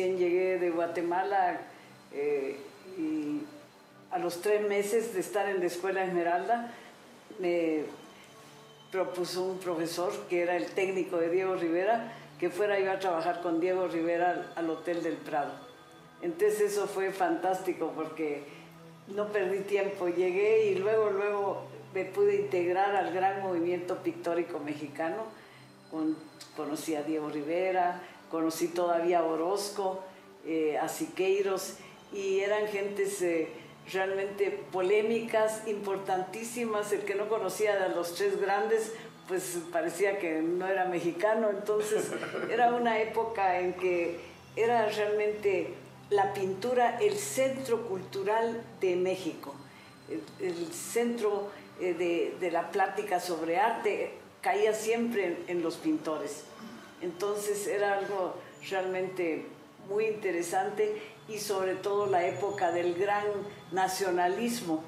recién llegué de Guatemala y a los 3 meses de estar en la Escuela Esmeralda me propuso un profesor que era el técnico de Diego Rivera que fuera yo a trabajar con Diego Rivera al Hotel del Prado. Entonces eso fue fantástico porque no perdí tiempo, llegué y luego me pude integrar al gran movimiento pictórico mexicano. Conocí a Diego Rivera, conocí todavía a Orozco, a Siqueiros, y eran gentes realmente polémicas, importantísimas. El que no conocía a los 3 grandes, pues parecía que no era mexicano. Entonces era una época en que era realmente la pintura el centro cultural de México, el centro de la plática sobre arte caía siempre en los pintores. Entonces era algo realmente muy interesante y sobre todo la época del gran nacionalismo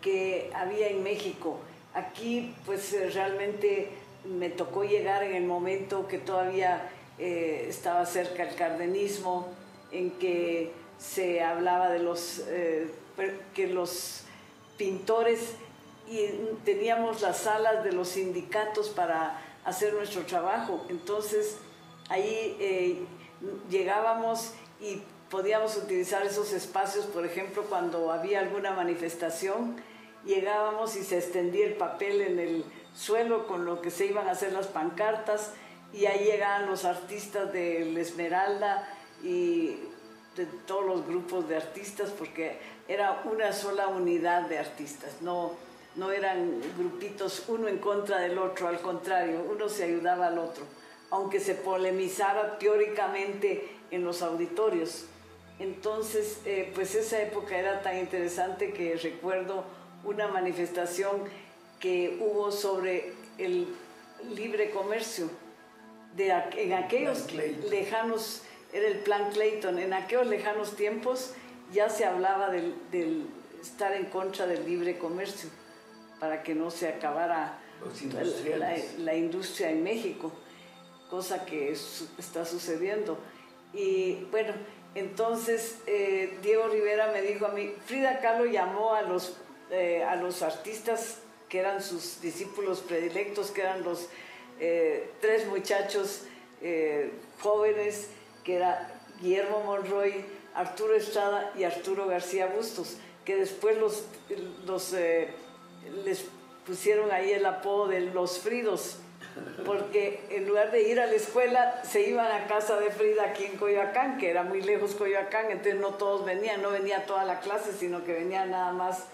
que había en México. Aquí pues realmente me tocó llegar en el momento que todavía estaba cerca el cardenismo, en que se hablaba de que los pintores y teníamos las salas de los sindicatos para hacer nuestro trabajo. Entonces ahí llegábamos y podíamos utilizar esos espacios. Por ejemplo, cuando había alguna manifestación, llegábamos y se extendía el papel en el suelo con lo que se iban a hacer las pancartas, y ahí llegaban los artistas de La Esmeralda y de todos los grupos de artistas, porque era una sola unidad de artistas, no eran grupitos uno en contra del otro, al contrario, uno se ayudaba al otro, aunque se polemizara teóricamente en los auditorios. Entonces, pues esa época era tan interesante que recuerdo una manifestación que hubo sobre el libre comercio en aquellos lejanos, era el Plan Clayton, en aquellos lejanos tiempos ya se hablaba del estar en contra del libre comercio, para que no se acabara la industria en México, cosa que está sucediendo. Y bueno, entonces Diego Rivera me dijo a mí, Frida Kahlo llamó a los artistas que eran sus discípulos predilectos, que eran los 3 muchachos jóvenes, que era Guillermo Monroy, Arturo Estrada y Arturo García Bustos, que después les pusieron ahí el apodo de los Fridos, porque en lugar de ir a la escuela se iban a casa de Frida aquí en Coyoacán, que era muy lejos Coyoacán, entonces no todos venían, no venía toda la clase, sino que venían nada más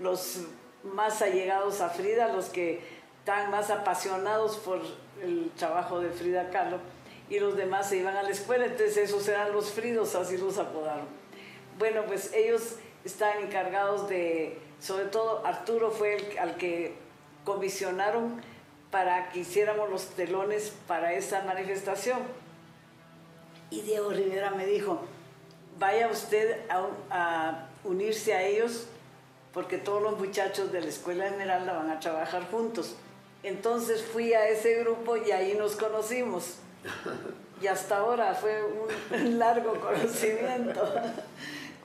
los más allegados a Frida, los que estaban más apasionados por el trabajo de Frida Kahlo, y los demás se iban a la escuela, entonces esos eran los Fridos, así los apodaron. Bueno, pues ellos estaban encargados de... Sobre todo Arturo fue al que comisionaron para que hiciéramos los telones para esa manifestación. Y Diego Rivera me dijo, vaya usted a unirse a ellos porque todos los muchachos de la Escuela Esmeralda van a trabajar juntos. Entonces fui a ese grupo y ahí nos conocimos. Y hasta ahora fue un largo conocimiento.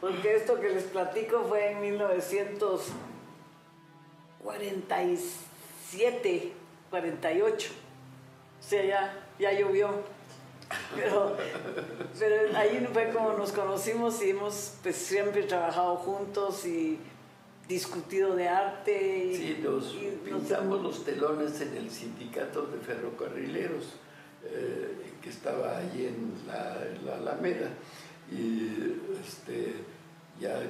Porque esto que les platico fue en 1947, 48. O sea, ya llovió. Pero ahí fue como nos conocimos y hemos pues, siempre trabajado juntos y discutido de arte. Sí, pintamos los telones en el sindicato de ferrocarrileros que estaba allí en la Alameda. Y ya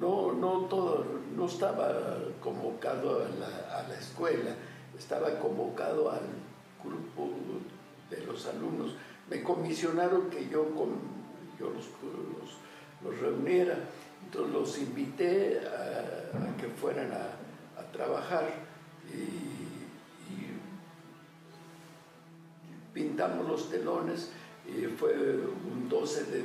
no estaba convocado a la escuela, estaba convocado al grupo de los alumnos. Me comisionaron que yo los reuniera, entonces los invité a que fueran a trabajar y pintamos los telones. Fue un 12 de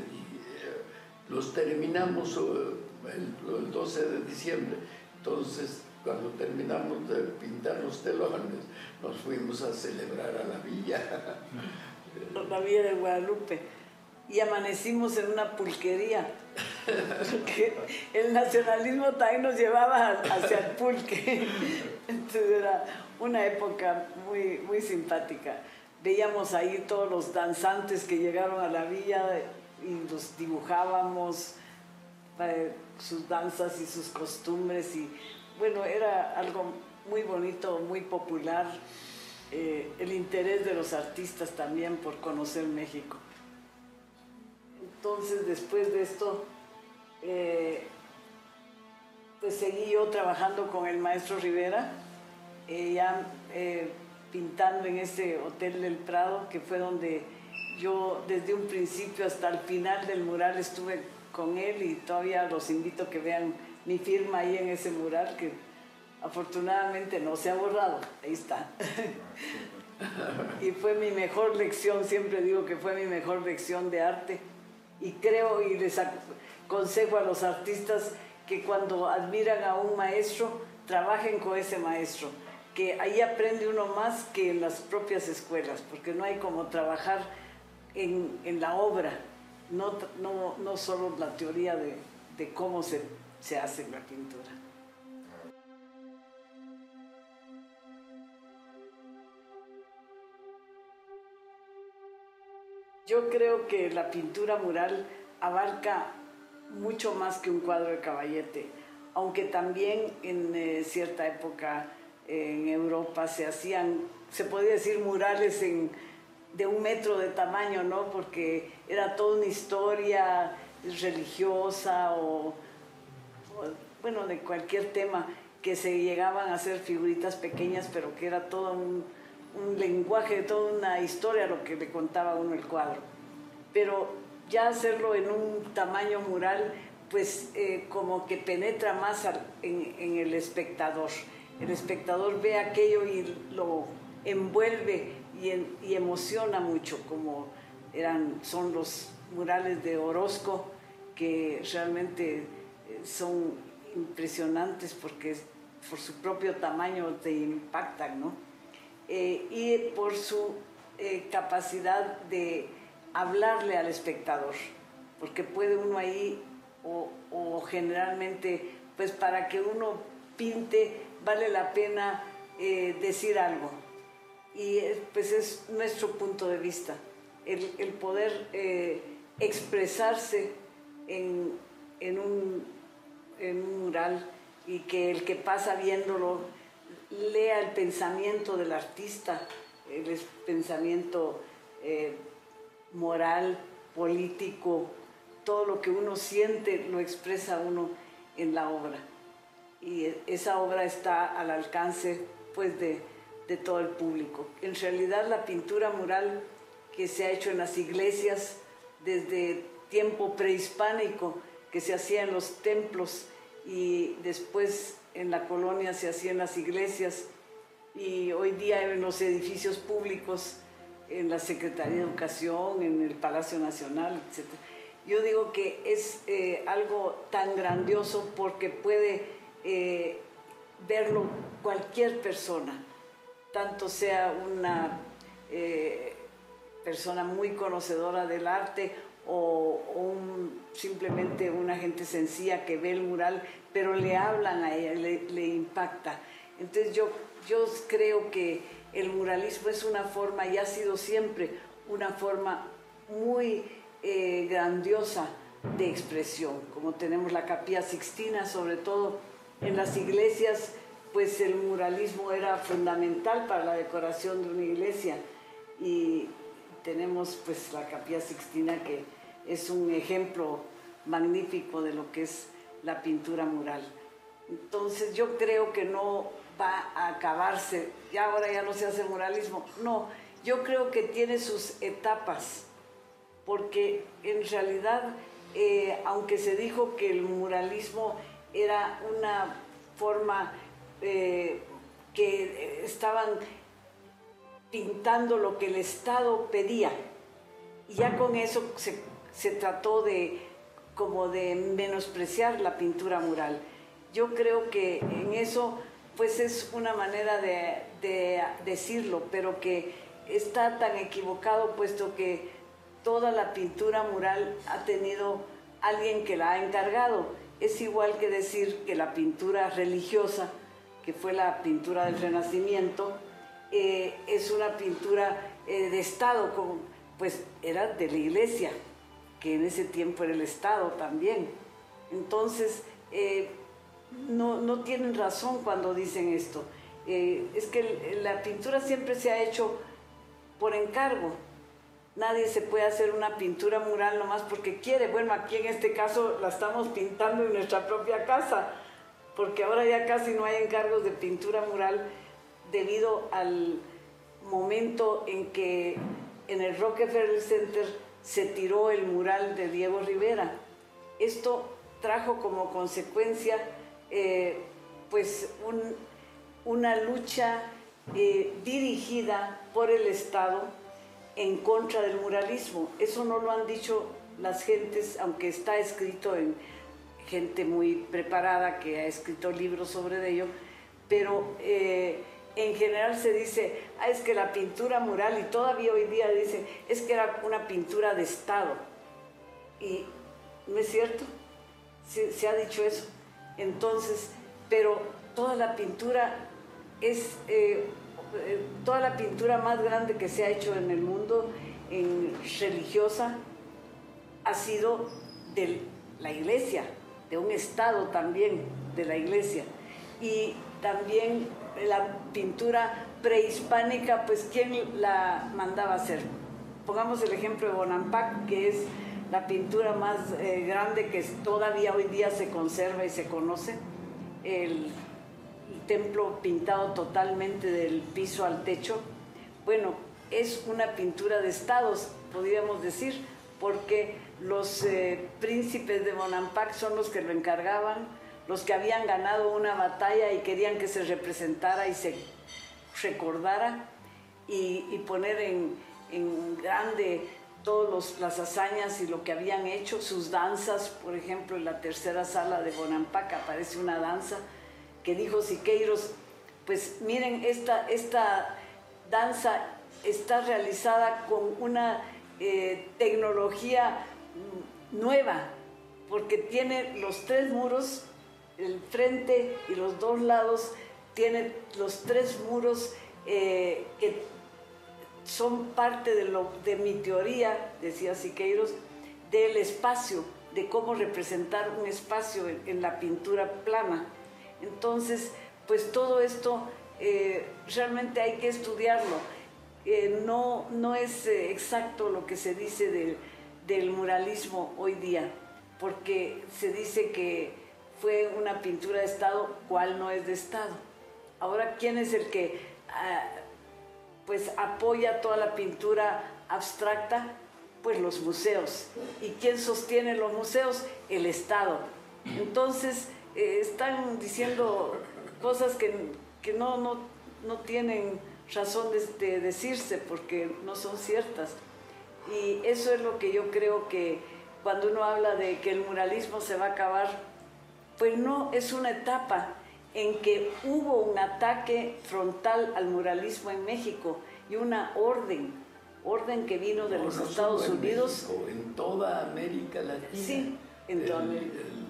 los terminamos el 12 de diciembre, entonces cuando terminamos de pintar los telones nos fuimos a celebrar a la villa de Guadalupe. y amanecimos en una pulquería. Porque el nacionalismo también nos llevaba hacia el pulque. Entonces era una época muy, muy simpática. Veíamos ahí todos los danzantes que llegaron a la villa y los dibujábamos, sus danzas y sus costumbres. Y bueno, era algo muy bonito, muy popular. El interés de los artistas también por conocer México. Entonces, después de esto, pues seguí yo trabajando con el maestro Rivera, pintando en ese Hotel del Prado, que fue donde yo desde un principio hasta el final del mural estuve con él, y todavía los invito a que vean mi firma ahí en ese mural, que afortunadamente no se ha borrado, ahí está. Y fue mi mejor lección, siempre digo que fue mi mejor lección de arte. Y creo y les aconsejo a los artistas que cuando admiran a un maestro, trabajen con ese maestro, que ahí aprende uno más que en las propias escuelas, porque no hay como trabajar en la obra, no solo la teoría de cómo se hace la pintura. Yo creo que la pintura mural abarca mucho más que un cuadro de caballete, aunque también en cierta época en Europa se podía decir murales de 1 metro de tamaño, ¿no? Porque era toda una historia religiosa bueno, de cualquier tema, que se llegaban a hacer figuritas pequeñas, pero que era todo un lenguaje, toda una historia lo que le contaba uno el cuadro. Pero ya hacerlo en un tamaño mural, pues como que penetra más en el espectador. El espectador ve aquello y lo envuelve y emociona mucho, como son los murales de Orozco, que realmente son impresionantes porque por su propio tamaño te impactan, ¿no? Y por su capacidad de hablarle al espectador, porque puede uno ahí, o generalmente, pues para que uno pinte vale la pena decir algo. Y pues es nuestro punto de vista, el poder expresarse en un mural, y que el que pasa viéndolo lea el pensamiento del artista, el pensamiento moral, político, todo lo que uno siente lo expresa uno en la obra. Y esa obra está al alcance, pues, de todo el público. En realidad, la pintura mural que se ha hecho en las iglesias desde tiempo prehispánico, que se hacía en los templos y después en la colonia se hacían las iglesias, y hoy día en los edificios públicos, en la Secretaría de Educación, en el Palacio Nacional, etc. Yo digo que es algo tan grandioso porque puede verlo cualquier persona, tanto sea una persona muy conocedora del arte o simplemente una gente sencilla que ve el mural, pero le hablan a ella, le impacta. Entonces yo creo que el muralismo es una forma, y ha sido siempre una forma muy grandiosa de expresión, como tenemos la Capilla Sixtina, sobre todo en las iglesias, pues el muralismo era fundamental para la decoración de una iglesia, y tenemos pues la Capilla Sixtina, que es un ejemplo magnífico de lo que es la pintura mural. Entonces yo creo que no va a acabarse, ya ahora ya no se hace muralismo, no, yo creo que tiene sus etapas, porque en realidad, aunque se dijo que el muralismo era una forma que estaban pintando lo que el Estado pedía, y ya con eso se trató como de menospreciar la pintura mural. Yo creo que en eso, pues, es una manera de decirlo, pero que está tan equivocado, puesto que toda la pintura mural ha tenido alguien que la ha encargado. Es igual que decir que la pintura religiosa, que fue la pintura del Renacimiento, es una pintura de Estado, pues era de la Iglesia, que en ese tiempo era el Estado también. Entonces, no tienen razón cuando dicen esto. Es que la pintura siempre se ha hecho por encargo. Nadie se puede hacer una pintura mural nomás porque quiere. Bueno, aquí en este caso la estamos pintando en nuestra propia casa, porque ahora ya casi no hay encargos de pintura mural debido al momento en que en el Rockefeller Center se tiró el mural de Diego Rivera. Esto trajo como consecuencia pues una lucha dirigida por el Estado en contra del muralismo. Eso no lo han dicho las gentes, aunque está escrito en gente muy preparada que ha escrito libros sobre ello, pero en general se dice, es que la pintura mural, y todavía hoy día dicen, es que era una pintura de Estado. Y no es cierto, se ha dicho eso. Entonces, pero toda la pintura es... toda la pintura más grande que se ha hecho en el mundo, religiosa, ha sido de la Iglesia, de un Estado también de la Iglesia. Y también la pintura prehispánica, pues ¿quién la mandaba hacer? Pongamos el ejemplo de Bonampak, que es la pintura más grande que todavía hoy día se conserva y se conoce. El templo pintado totalmente del piso al techo, bueno, es una pintura de estados, podríamos decir, porque los príncipes de Bonampak son los que lo encargaban, los que habían ganado una batalla y querían que se representara y se recordara y poner en grande todas las hazañas y lo que habían hecho, sus danzas. Por ejemplo, en la tercera sala de Bonampak aparece una danza que dijo Siqueiros, pues miren, esta danza está realizada con una tecnología nueva, porque tiene los tres muros, el frente y los dos lados, tiene los tres muros que son parte de mi teoría, decía Siqueiros, del espacio, de cómo representar un espacio en la pintura plana. Entonces, pues todo esto realmente hay que estudiarlo. No es exacto lo que se dice del muralismo hoy día, porque se dice que fue una pintura de Estado, cual no es de Estado. Ahora, ¿quién es el que pues apoya toda la pintura abstracta? Pues los museos. ¿Y quién sostiene los museos? El Estado. Entonces, están diciendo cosas que no tienen razón de decirse, porque no son ciertas. Y eso es lo que yo creo, que cuando uno habla de que el muralismo se va a acabar, pues no, es una etapa en que hubo un ataque frontal al muralismo en México y una orden que vino de los Estados Unidos. México, en toda América Latina. Sí, en toda América Latina.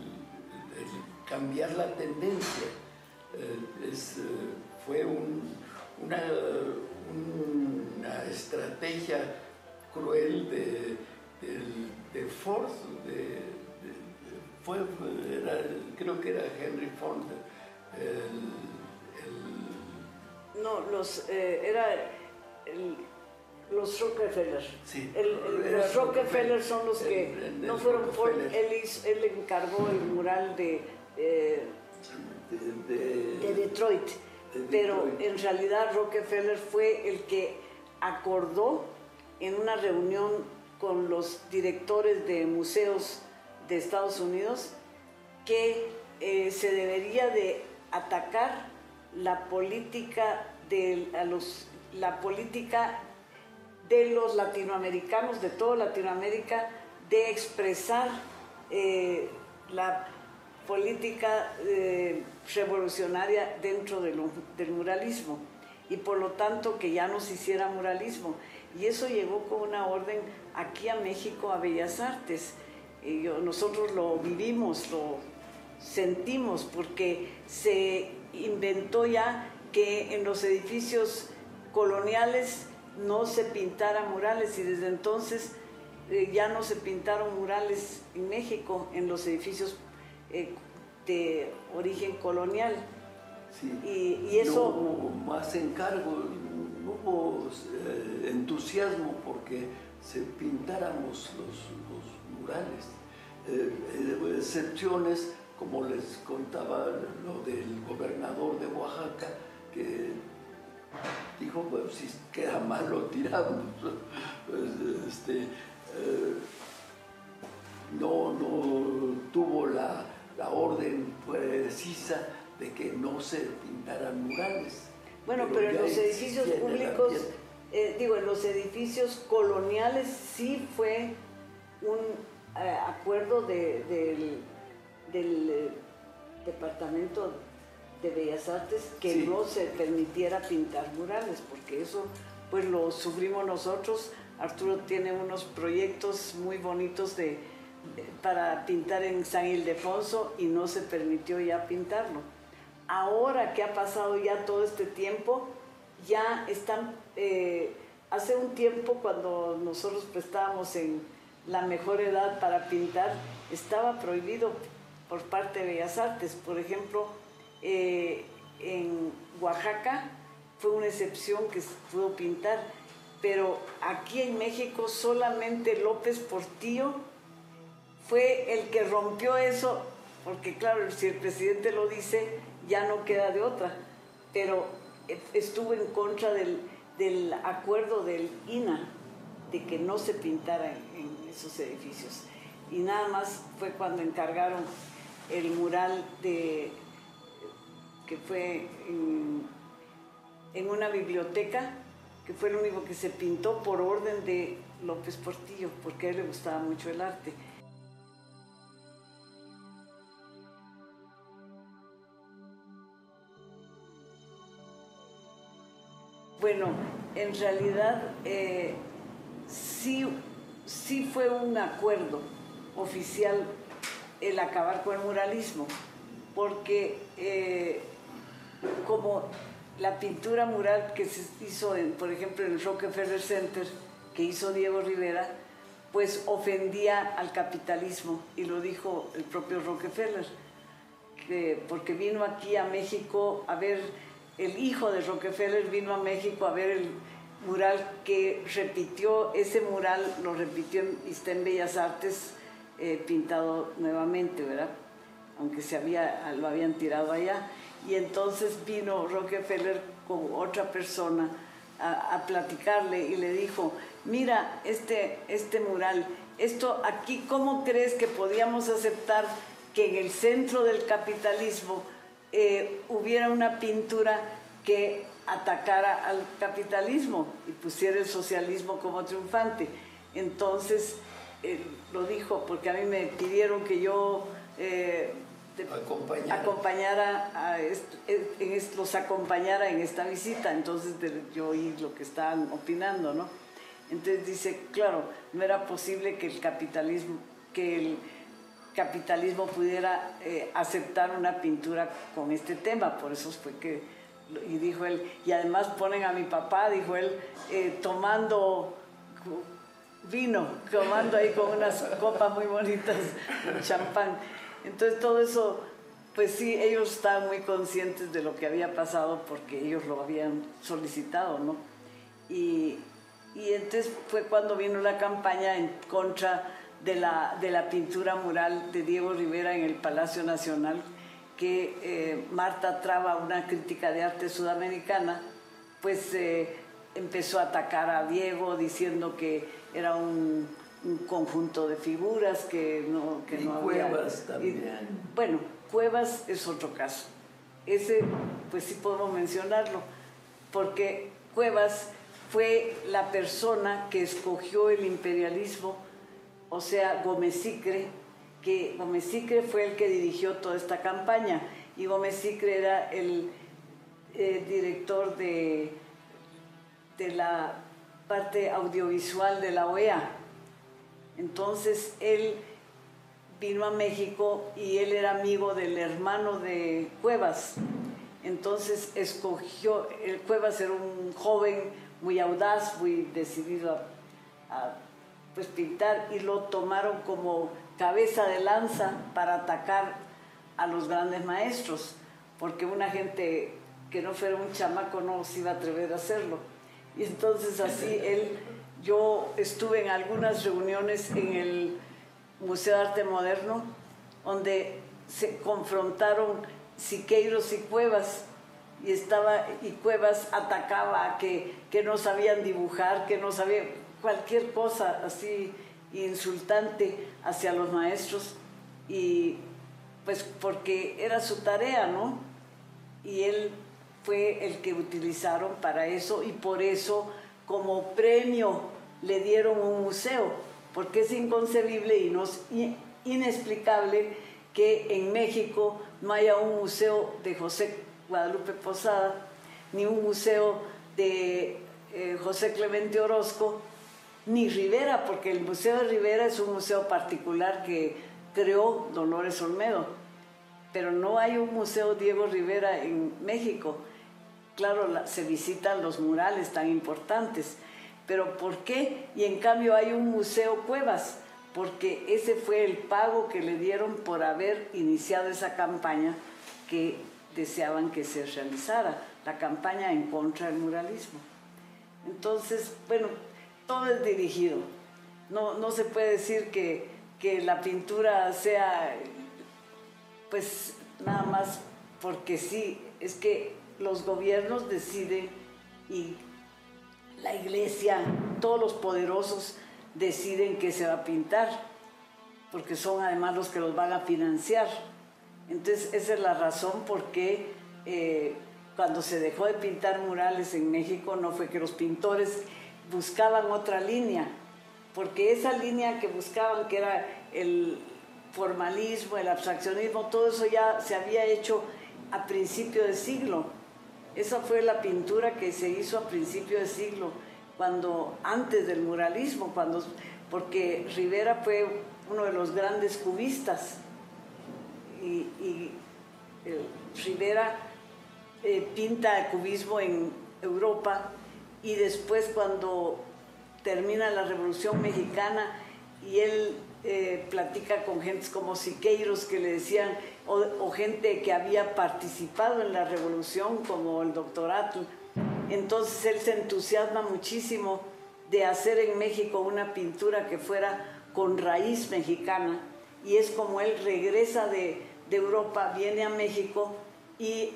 Cambiar la tendencia. Fue una estrategia cruel de Ford, creo que era Henry Ford. Los Rockefeller. Sí, los Rockefeller son los que no fueron Ford. Él encargó el mural de Detroit, pero en realidad Rockefeller fue el que acordó en una reunión con los directores de museos de Estados Unidos que se debería de atacar la política de los latinoamericanos, de toda Latinoamérica, de expresar la política revolucionaria dentro del muralismo, y por lo tanto que ya no se hiciera muralismo. Y eso llegó con una orden aquí a México, a Bellas Artes. Nosotros lo vivimos, lo sentimos, porque se inventó ya que en los edificios coloniales no se pintara murales, y desde entonces ya no se pintaron murales en México en los edificios de origen colonial. Sí. Y eso... No hubo más encargo, no hubo entusiasmo porque se pintáramos los murales. Excepciones, como les contaba lo del gobernador de Oaxaca, que dijo, bueno, si queda mal lo tiramos. No tuvo la orden precisa de que no se pintaran murales. Bueno, pero en los edificios públicos, en los edificios coloniales sí fue un acuerdo del Departamento de Bellas Artes que sí, no se permitiera pintar murales, porque eso pues lo sufrimos nosotros. Arturo tiene unos proyectos muy bonitos para pintar en San Ildefonso y no se permitió ya pintarlo. Ahora que ha pasado ya todo este tiempo, ya están... hace un tiempo, cuando nosotros estábamos en la mejor edad para pintar, estaba prohibido por parte de Bellas Artes. Por ejemplo, en Oaxaca fue una excepción que se pudo pintar, pero aquí en México solamente López Portillo fue el que rompió eso, porque claro, si el presidente lo dice, ya no queda de otra, pero estuvo en contra del acuerdo del INAH de que no se pintara en esos edificios. Y nada más fue cuando encargaron el mural que fue en una biblioteca, que fue el único que se pintó por orden de López Portillo, porque a él le gustaba mucho el arte. Bueno, en realidad sí fue un acuerdo oficial el acabar con el muralismo, porque como la pintura mural que se hizo, por ejemplo, en el Rockefeller Center, que hizo Diego Rivera, pues ofendía al capitalismo, y lo dijo el propio Rockefeller, porque vino aquí a México a ver, el hijo de Rockefeller vino a México a ver el mural que repitió, ese mural lo repitió y está en Bellas Artes pintado nuevamente, ¿verdad? Aunque lo habían tirado allá. Y entonces vino Rockefeller con otra persona a platicarle y le dijo, mira este mural, esto aquí, ¿cómo crees que podíamos aceptar que en el centro del capitalismo hubiera una pintura que atacara al capitalismo y pusiera el socialismo como triunfante? Entonces lo dijo, porque a mí me pidieron que yo... los acompañara en esta visita, entonces yo oí lo que estaban opinando, ¿no? Entonces dice, claro, no era posible que el capitalismo pudiera aceptar una pintura con este tema, por eso fue que, y dijo él, y además ponen a mi papá, dijo él, tomando vino, tomando ahí con unas copas muy bonitas, champán. Entonces todo eso, pues sí, ellos estaban muy conscientes de lo que había pasado porque ellos lo habían solicitado, ¿no? Y entonces fue cuando vino la campaña en contra de la pintura mural de Diego Rivera en el Palacio Nacional, que Marta Traba, una crítica de arte sudamericana, pues empezó a atacar a Diego diciendo que era un conjunto de figuras que no había. Cuevas también. Bueno, Cuevas es otro caso. Ese, pues sí podemos mencionarlo, porque Cuevas fue la persona que escogió el imperialismo, o sea, Gómez Sicre, que Gómez Sicre fue el que dirigió toda esta campaña, y Gómez Sicre era el director de la parte audiovisual de la OEA. Entonces él vino a México y él era amigo del hermano de Cuevas. Entonces escogió, Cuevas era un joven muy audaz, muy decidido a pues, pintar, y lo tomaron como cabeza de lanza para atacar a los grandes maestros, porque una gente que no fuera un chamaco no se iba a atrever a hacerlo. Y entonces así él, yo estuve en algunas reuniones en el Museo de Arte Moderno, donde se confrontaron Siqueiros y Cuevas, y estaba, y Cuevas atacaba que no sabían dibujar, que no sabían cualquier cosa así insultante hacia los maestros, y pues porque era su tarea, ¿no? Y él fue el que utilizaron para eso, y por eso como premio le dieron un museo, porque es inconcebible y no es inexplicable que en México no haya un museo de José Guadalupe Posada, ni un museo de José Clemente Orozco, ni Rivera, porque el Museo de Rivera es un museo particular que creó Dolores Olmedo, pero no hay un museo Diego Rivera en México. Claro, se visitan los murales tan importantes, pero ¿por qué? Y en cambio hay un museo Cuevas, porque ese fue el pago que le dieron por haber iniciado esa campaña que deseaban que se realizara, la campaña en contra del muralismo. Entonces, bueno, todo es dirigido. No se puede decir que la pintura sea, pues, nada más porque sí. Es que los gobiernos deciden y la iglesia, todos los poderosos deciden qué se va a pintar, porque son además los que los van a financiar. Entonces esa es la razón por qué cuando se dejó de pintar murales en México, no fue que los pintores buscaban otra línea, porque esa línea que buscaban, que era el formalismo, el abstraccionismo, todo eso ya se había hecho a principio de siglo. Esa fue la pintura que se hizo a principio de siglo, cuando, antes del muralismo, cuando, porque Rivera fue uno de los grandes cubistas, y Rivera pinta el cubismo en Europa, y después cuando termina la Revolución Mexicana y él platica con gentes como Siqueiros, que le decían, o gente que había participado en la Revolución como el doctor Atl. Entonces él se entusiasma muchísimo de hacer en México una pintura que fuera con raíz mexicana, y es como él regresa de Europa, viene a México, y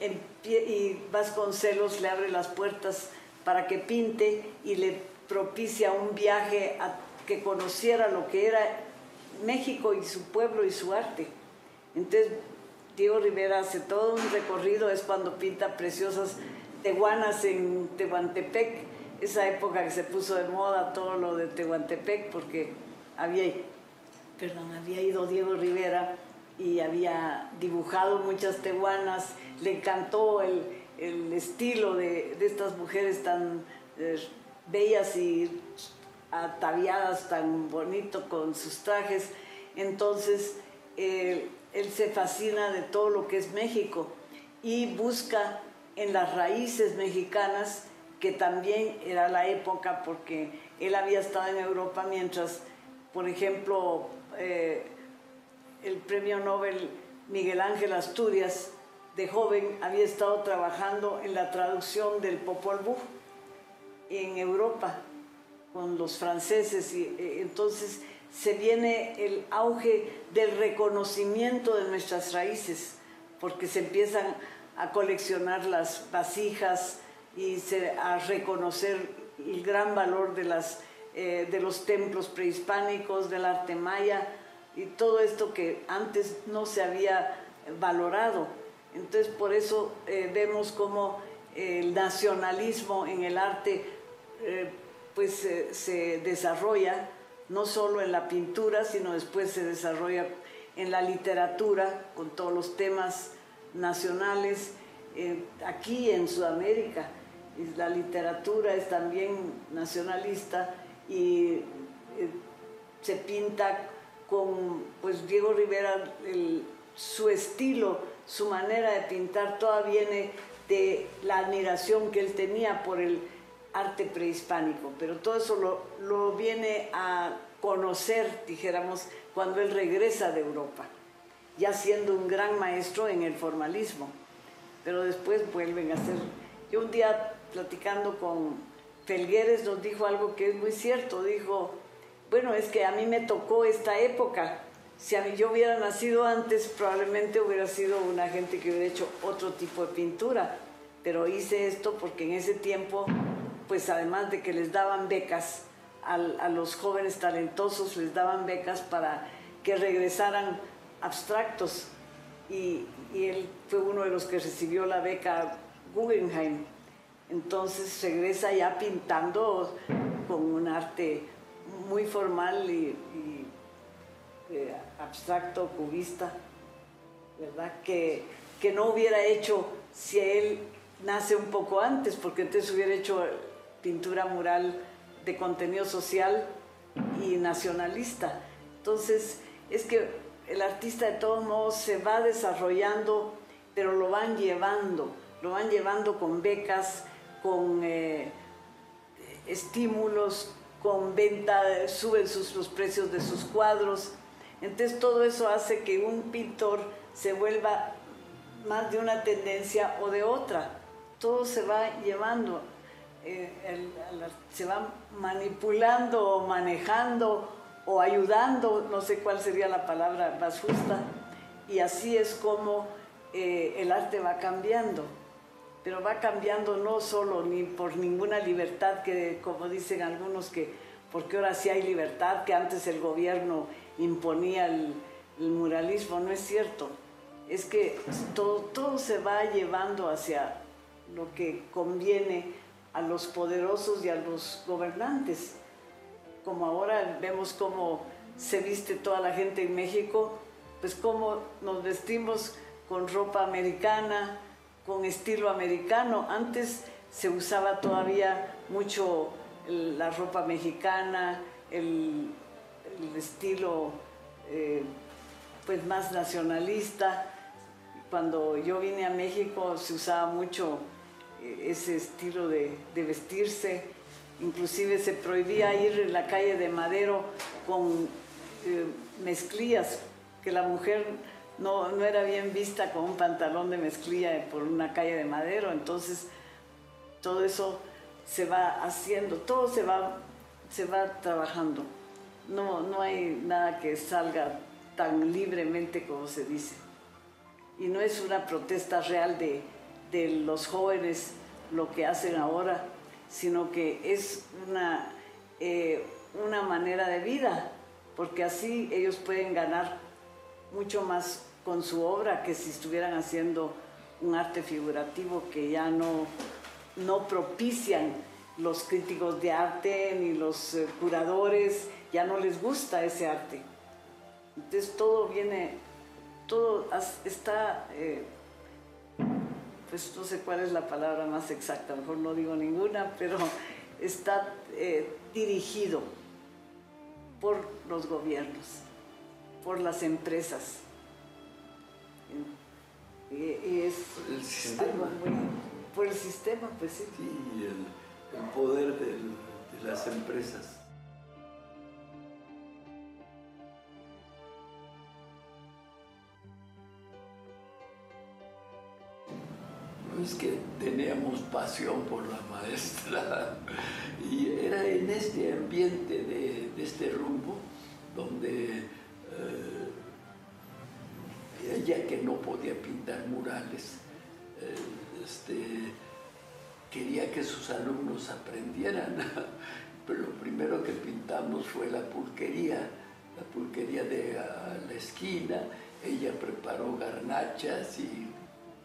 Vasconcelos le abre las puertas para que pinte y le propicia un viaje a que conociera lo que era México y su pueblo y su arte. Entonces Diego Rivera hace todo un recorrido, es cuando pinta preciosas tehuanas en Tehuantepec, esa época que se puso de moda todo lo de Tehuantepec, porque había ido Diego Rivera y había dibujado muchas tehuanas, le encantó el estilo de estas mujeres tan bellas y ataviadas tan bonito con sus trajes. Entonces él se fascina de todo lo que es México y busca en las raíces mexicanas, que también era la época, porque él había estado en Europa mientras, por ejemplo, el premio Nobel Miguel Ángel Asturias, de joven, había estado trabajando en la traducción del Popol Vuh en Europa, con los franceses, y entonces se viene el auge del reconocimiento de nuestras raíces, porque se empiezan a coleccionar las vasijas y a reconocer el gran valor de los templos prehispánicos, del arte maya y todo esto que antes no se había valorado. Entonces por eso vemos cómo el nacionalismo en el arte se desarrolla, no solo en la pintura, sino después se desarrolla en la literatura con todos los temas nacionales aquí en Sudamérica. y la literatura es también nacionalista y se pinta con, pues, Diego Rivera, su estilo, su manera de pintar, toda viene de la admiración que él tenía por el arte prehispánico, pero todo eso lo viene a conocer, dijéramos, cuando él regresa de Europa, ya siendo un gran maestro en el formalismo, pero después vuelven a hacer. Yo un día platicando con Felgueres nos dijo algo que es muy cierto, dijo, bueno, es que a mí me tocó esta época, si a mí yo hubiera nacido antes probablemente hubiera sido una gente que hubiera hecho otro tipo de pintura, pero hice esto porque en ese tiempo, pues además de que les daban becas a los jóvenes talentosos, les daban becas para que regresaran abstractos, y él fue uno de los que recibió la beca Guggenheim, entonces regresa ya pintando con un arte muy formal y abstracto, cubista, ¿verdad? Que no hubiera hecho si él nace un poco antes, porque entonces hubiera hecho pintura mural de contenido social y nacionalista. Entonces, es que el artista de todos modos se va desarrollando, pero lo van llevando con becas, con estímulos, con venta, suben los precios de sus cuadros. Entonces todo eso hace que un pintor se vuelva más de una tendencia o de otra. Todo se va llevando, se va manipulando o manejando o ayudando, no sé cuál sería la palabra más justa, y así es como el arte va cambiando, pero va cambiando no solo ni por ninguna libertad, que como dicen algunos que porque ahora sí hay libertad, que antes el gobierno imponía el muralismo, no es cierto, es que todo se va llevando hacia lo que conviene a los poderosos y a los gobernantes, como ahora vemos cómo se viste toda la gente en México, pues cómo nos vestimos con ropa americana, con estilo americano. Antes se usaba todavía mucho la ropa mexicana, el estilo pues más nacionalista. Cuando yo vine a México se usaba mucho ese estilo de vestirse, inclusive se prohibía ir en la calle de Madero con mezclillas, que la mujer no era bien vista con un pantalón de mezclilla por una calle de Madero. Entonces todo eso se va haciendo, todo se va trabajando, no hay nada que salga tan libremente como se dice, y no es una protesta real de los jóvenes lo que hacen ahora, sino que es una manera de vida, porque así ellos pueden ganar mucho más con su obra que si estuvieran haciendo un arte figurativo que ya no propician los críticos de arte ni los curadores, ya no les gusta ese arte. Entonces todo está, pues no sé cuál es la palabra más exacta, mejor no digo ninguna, pero está dirigido por los gobiernos, por las empresas. Y es el sistema. Algo muy, por el sistema, pues sí. Sí, el poder de las empresas. No es que teníamos pasión por la maestra, y era en este ambiente de este rumbo donde ella, que no podía pintar murales, quería que sus alumnos aprendieran, pero lo primero que pintamos fue la pulquería de la esquina. Ella preparó garnachas y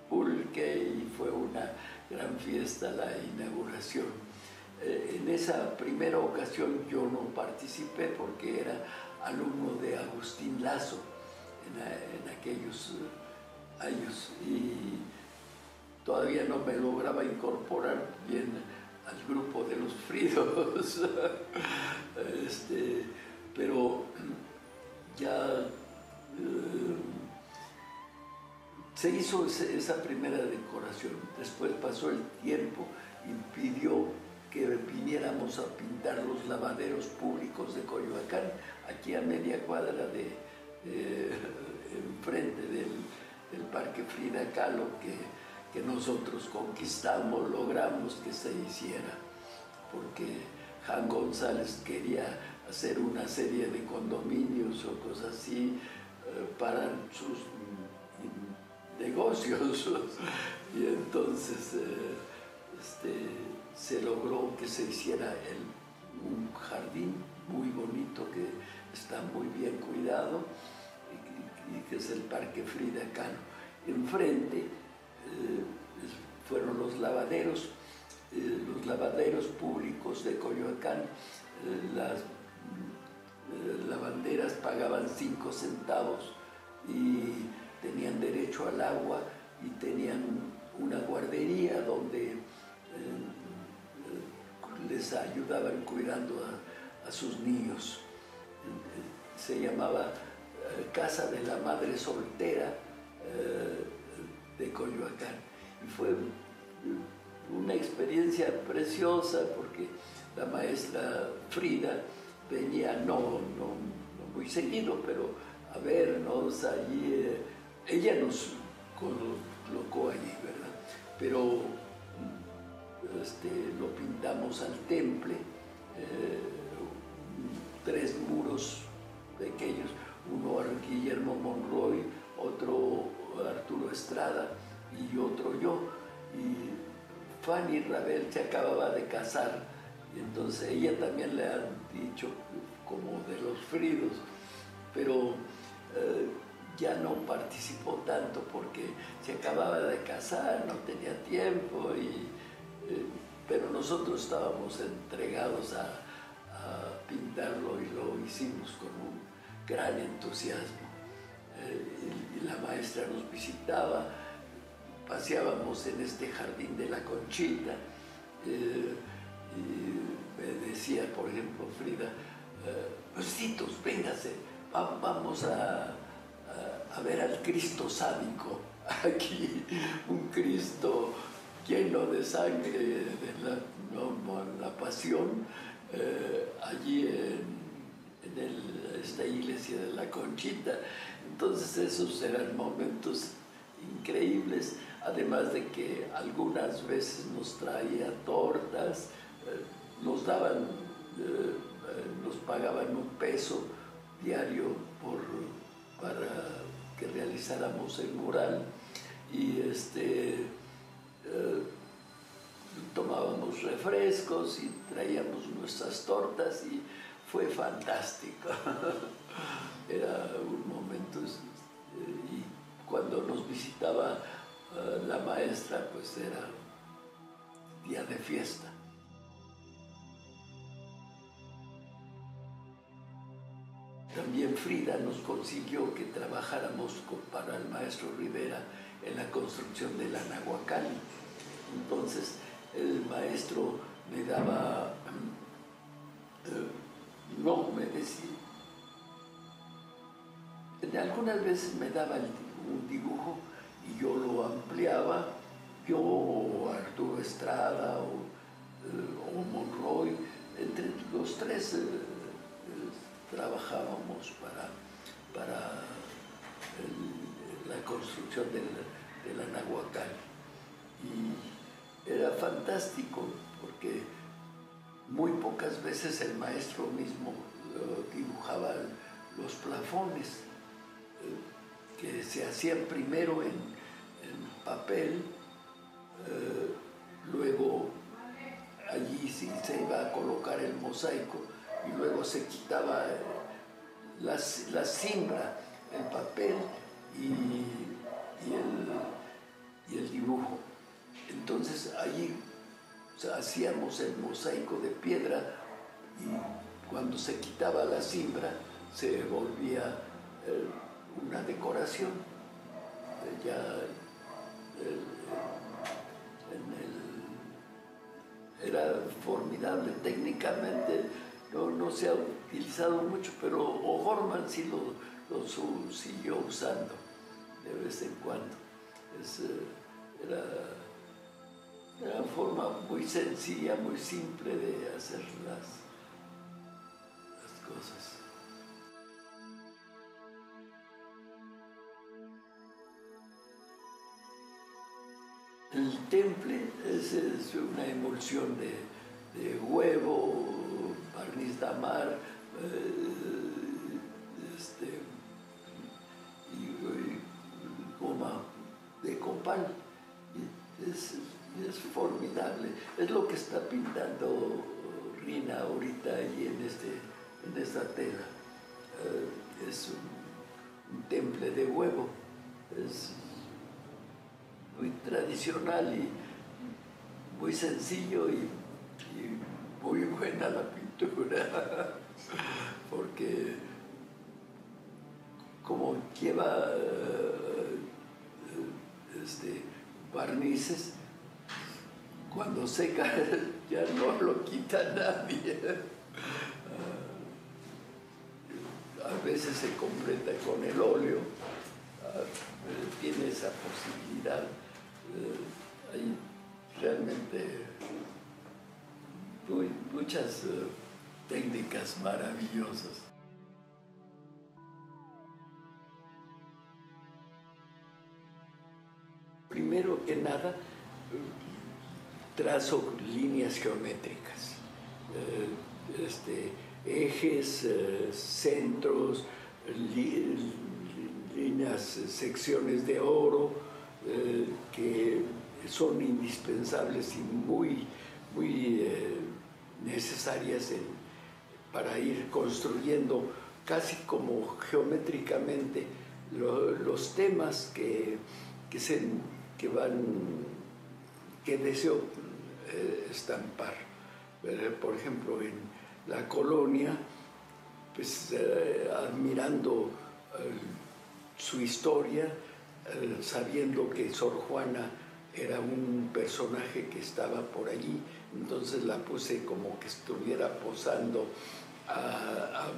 pulque, y fue una gran fiesta la inauguración. En esa primera ocasión yo no participé porque era alumno de Agustín Lazo en aquellos años, y todavía no me lograba incorporar bien al grupo de los Fridos, pero ya se hizo esa primera decoración. Después pasó el tiempo y pidió que viniéramos a pintar los lavaderos públicos de Coyoacán, aquí a media cuadra de enfrente del Parque Frida Kahlo, que nosotros conquistamos, logramos que se hiciera, porque Jan González quería hacer una serie de condominios o cosas así para sus negocios, y entonces se logró que se hiciera un jardín muy bonito que está muy bien cuidado, y que es el Parque Frida Kahlo. Enfrente fueron los lavaderos públicos de Coyoacán. Las lavanderas pagaban 5 centavos y tenían derecho al agua, y tenían una guardería donde les ayudaban cuidando a sus niños. Se llamaba Casa de la Madre Soltera de Coyoacán, y fue una experiencia preciosa, porque la maestra Frida venía no muy seguido, pero a vernos allí. Ella nos colocó allí, ¿verdad? Pero lo pintamos al temple, 3 muros pequeños, uno a Guillermo Monroy, otro a Arturo Estrada y otro yo. Y Fanny Rabel se acababa de casar, y entonces ella también le han dicho como de los Fridos, pero ya no participó tanto porque se acababa de casar, no tenía tiempo, pero nosotros estábamos entregados a pintarlo, y lo hicimos con un gran entusiasmo. Y la maestra nos visitaba, paseábamos en este jardín de la Conchita, y me decía, por ejemplo, Frida, ositos, véngase, vamos a ver al Cristo sádico, aquí un Cristo lleno de sangre de la pasión, allí en esta iglesia de la Conchita. Entonces esos eran momentos increíbles, además de que algunas veces nos traía tortas, nos daban, nos pagaban $1 diario para que realizáramos el mural, y tomábamos refrescos y traíamos nuestras tortas, y fue fantástico. Era un momento, y cuando nos visitaba la maestra, pues era día de fiesta. También Frida nos consiguió que trabajáramos para el maestro Rivera en la construcción de la Nahuacán. Entonces el maestro me daba, me decía, algunas veces me daba un dibujo y yo lo ampliaba, yo o Arturo Estrada o Monroy, entre los tres trabajábamos para la construcción de la Nahuacán, y era fantástico porque muy pocas veces el maestro mismo dibujaba los plafones, que se hacían primero en papel, luego allí sí se iba a colocar el mosaico, y luego se quitaba la cimbra, el papel y el dibujo. Entonces allí hacíamos el mosaico de piedra, y cuando se quitaba la cimbra se volvía una decoración, ya era formidable técnicamente, no se ha utilizado mucho, pero O'Gorman sí lo siguió usando de vez en cuando. Era una forma muy sencilla, muy simple de hacer las cosas. El temple es una emulsión de huevo, barniz damar, y goma de copal. Es formidable. Es lo que está pintando Rina ahorita allí en esta tela. Es un temple de huevo. Es muy tradicional y muy sencillo y muy buena la pintura, porque como lleva barnices, cuando seca ya no lo quita nadie. A veces se completa con el óleo, tiene esa posibilidad. Hay realmente muchas técnicas maravillosas. Primero que nada, trazo líneas geométricas, ejes, centros, líneas, secciones de oro, que son indispensables y muy necesarias para ir construyendo casi como geométricamente los temas que deseo estampar. Por ejemplo, en la colonia, pues admirando su historia, sabiendo que Sor Juana era un personaje que estaba por allí, entonces la puse como que estuviera posando a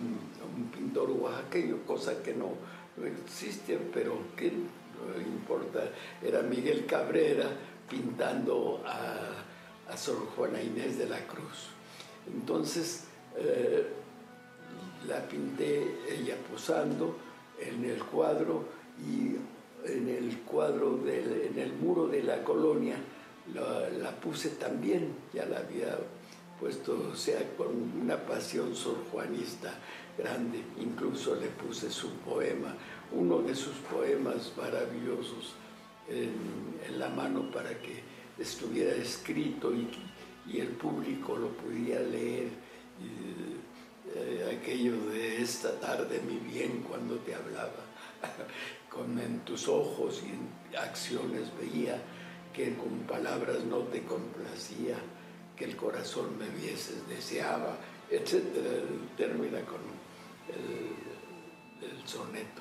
un pintor oaxaqueño, cosa que no existe, pero que no importa. Era Miguel Cabrera pintando a Sor Juana Inés de la Cruz. Entonces la pinté ella posando en el cuadro, y en el cuadro, en el muro de la colonia, la puse también, ya la había puesto, o sea, con una pasión sorjuanista grande. Incluso le puse su poema, uno de sus poemas maravillosos, en la mano, para que estuviera escrito y el público lo pudiera leer. Aquello de esta tarde, mi bien, cuando te hablaba, en tus ojos y en acciones veía que con palabras no te complacía, que el corazón me vieses, deseaba, etc. Termina con el soneto.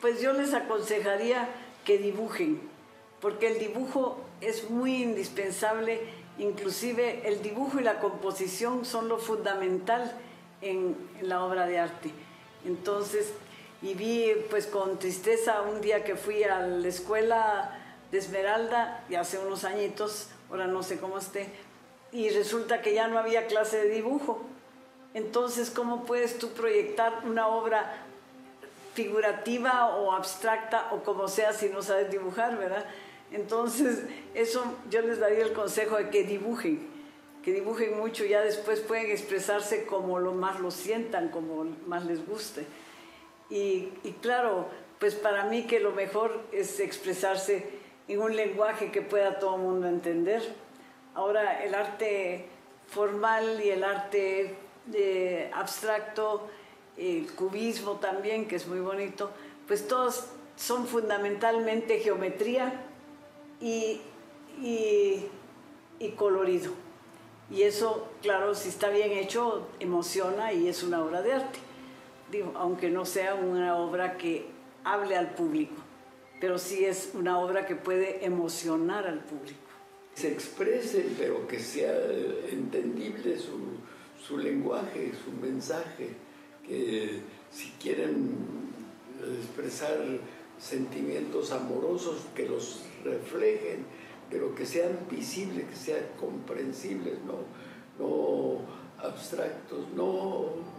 Pues yo les aconsejaría que dibujen, porque el dibujo es muy indispensable. Inclusive el dibujo y la composición son lo fundamental en la obra de arte. Entonces, y vi pues con tristeza un día que fui a la escuela de Esmeralda, y hace unos añitos, ahora no sé cómo esté, y resulta que ya no había clase de dibujo. Entonces, ¿cómo puedes tú proyectar una obra figurativa o abstracta o como sea si no sabes dibujar, verdad? Entonces, eso yo les daría el consejo de que dibujen mucho, ya después pueden expresarse como lo más lo sientan, como más les guste. Y claro, pues para mí que lo mejor es expresarse en un lenguaje que pueda todo el mundo entender. Ahora, el arte formal y el arte abstracto, el cubismo también, que es muy bonito, pues todos son fundamentalmente geometría y colorido. Y eso, claro, si está bien hecho, emociona y es una obra de arte. digo, aunque no sea una obra que hable al público, pero sí es una obra que puede emocionar al público. Se exprese, pero que sea entendible su lenguaje, su mensaje, que si quieren expresar sentimientos amorosos, que los reflejen, pero que sean visibles, que sean comprensibles, no abstractos, no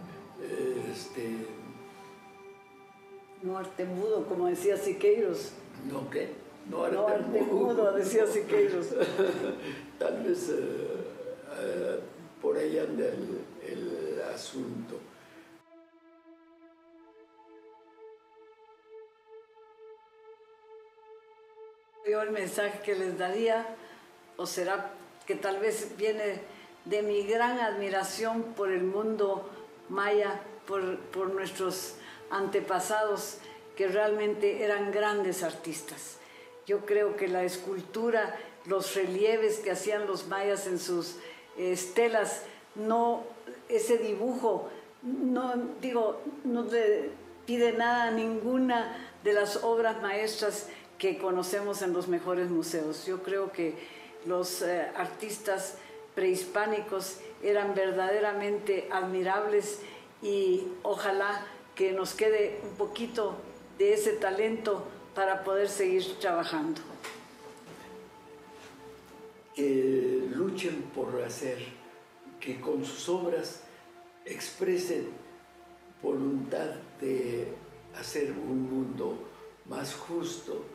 arte mudo, como decía Siqueiros. ¿No qué? No arte mudo, decía Siqueiros. Tal vez por ahí anda el asunto. Yo el mensaje que les daría, o será que tal vez viene de mi gran admiración por el mundo maya, por nuestros antepasados, que realmente eran grandes artistas. Yo creo que la escultura, los relieves que hacían los mayas en sus estelas, ese dibujo, no le pide nada a ninguna de las obras maestras que conocemos en los mejores museos. Yo creo que los artistas prehispánicos eran verdaderamente admirables, y ojalá que nos quede un poquito de ese talento para poder seguir trabajando. Que luchen por hacer, que con sus obras expresen voluntad de hacer un mundo más justo.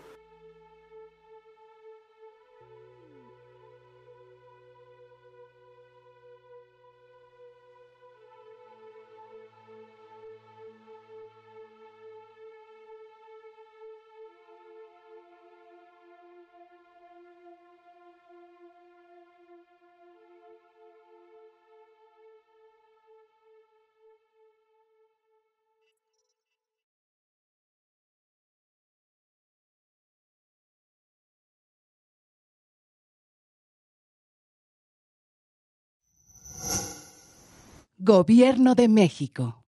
Gobierno de México.